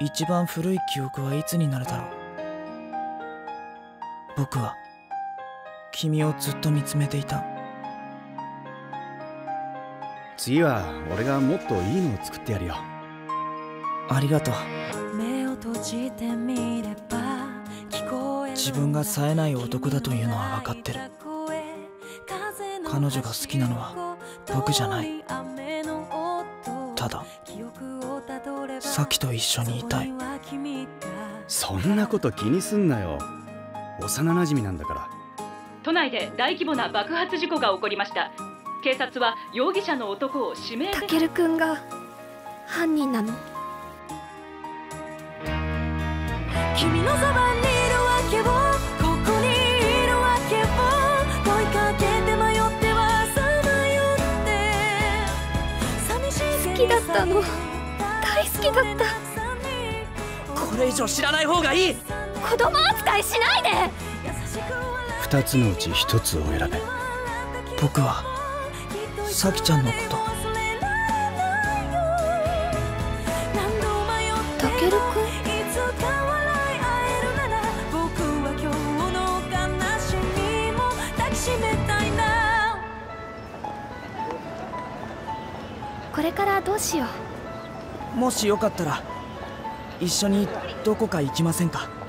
一番古い記憶はいつになるだろう。僕は君をずっと見つめていた。次は俺がもっといいのを作ってやるよ。ありがとう。自分が冴えない男だというのは分かってる。彼女が好きなのは僕じゃない。たださきと一緒にいたい。そんなこと気にすんなよ。幼なじみなんだから。都内で大規模な爆発事故が起こりました。警察は容疑者の男を指名で。タケルくんが犯人なの？君のそばにいるわけを、好きだったの、大好きだった。これ以上知らない方がいい。子供扱いしないで。2つのうち1つを選べ。僕はさきちゃんのこと。タケルくん、これからどうしよう。もしよかったら一緒にどこか行きませんか？